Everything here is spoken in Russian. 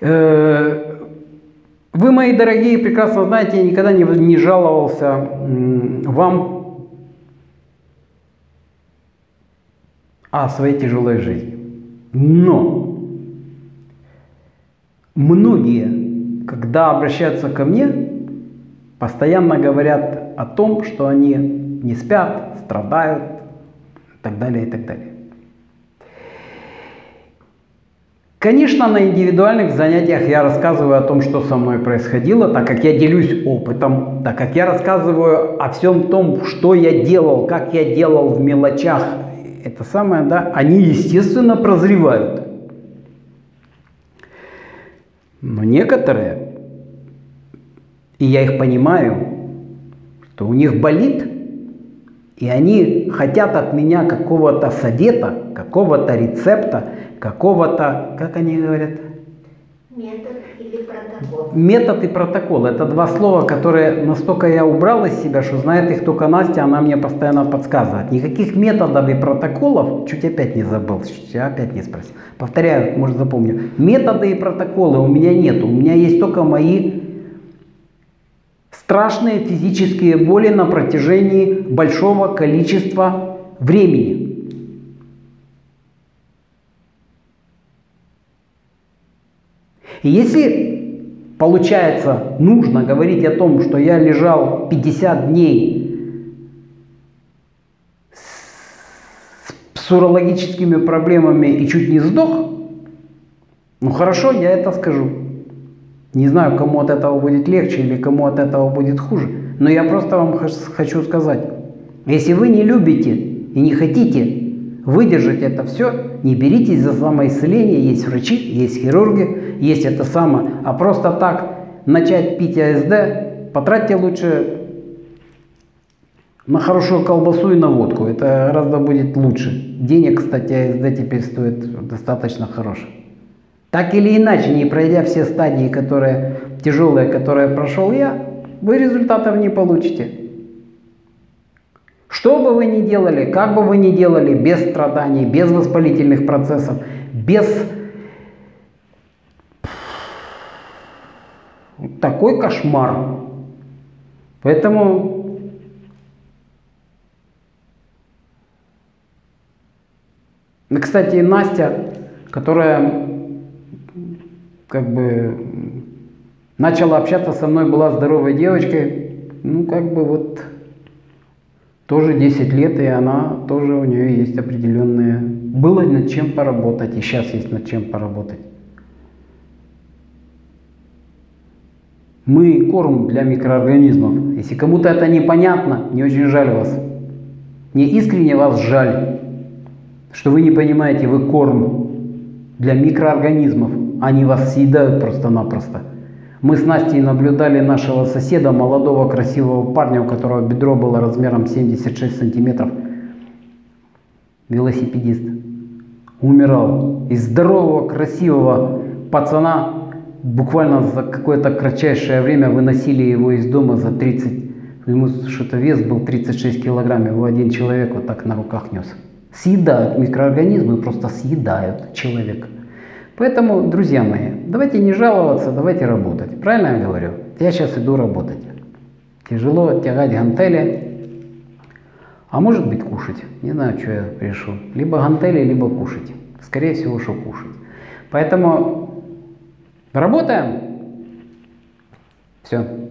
Вы, мои дорогие, прекрасно знаете, я никогда не жаловался вам о своей тяжелой жизни. Но многие, когда обращаются ко мне, постоянно говорят о том, что они не спят, страдают и так далее, и так далее. Конечно, на индивидуальных занятиях я рассказываю о том, что со мной происходило, так как я делюсь опытом, так как я рассказываю о всем том, что я делал, как я делал в мелочах. Это самое, да, они, естественно, прозревают. Но некоторые, и я их понимаю, что у них болит, и они хотят от меня какого-то совета, какого-то рецепта, какого-то, как они говорят? Метод или протокол. Метод и протокол. Это два слова, которые настолько я убрал из себя, что знает их только Настя, она мне постоянно подсказывает. Никаких методов и протоколов, чуть опять не забыл, чуть опять не спросил. Повторяю, может запомню. Методы и протоколы у меня нет, у меня есть только мои страшные физические боли на протяжении большого количества времени. И если, получается, нужно говорить о том, что я лежал 50 дней с урологическими проблемами и чуть не сдох, ну хорошо, я это скажу. Не знаю, кому от этого будет легче или кому от этого будет хуже, но я просто вам хочу сказать, если вы не любите и не хотите выдержать это все, не беритесь за самоисцеление, есть врачи, есть хирурги, есть это самое. А просто так начать пить АСД, потратьте лучше на хорошую колбасу и на водку. Это гораздо будет лучше. Денег, кстати, АСД теперь стоит достаточно хорошо. Так или иначе, не пройдя все стадии, которые тяжелые, которые прошел я, вы результатов не получите. Что бы вы ни делали, как бы вы ни делали, без страданий, без воспалительных процессов, без такой кошмар. Поэтому кстати, Настя, которая как бы начала общаться со мной, была здоровой девочкой, ну как бы вот тоже 10 лет, и она тоже, у нее есть определенные... Было над чем поработать, и сейчас есть над чем поработать. Мы корм для микроорганизмов. Если кому-то это непонятно, мне очень жаль вас. Мне искренне вас жаль, что вы не понимаете, вы корм для микроорганизмов. Они вас съедают просто-напросто. Мы с Настей наблюдали нашего соседа, молодого красивого парня, у которого бедро было размером 76 сантиметров. Велосипедист. Умирал. Из здорового, красивого пацана буквально за какое-то кратчайшее время выносили его из дома за 30. Ему что-то вес был 36 килограмм. Его один человек вот так на руках нес. Съедают микроорганизмы, просто съедают человека. Поэтому, друзья мои, давайте не жаловаться, давайте работать. Правильно я говорю? Я сейчас иду работать. Тяжело тягать гантели, а может быть кушать. Не знаю, что я решу. Либо гантели, либо кушать. Скорее всего, что кушать. Поэтому работаем. Все.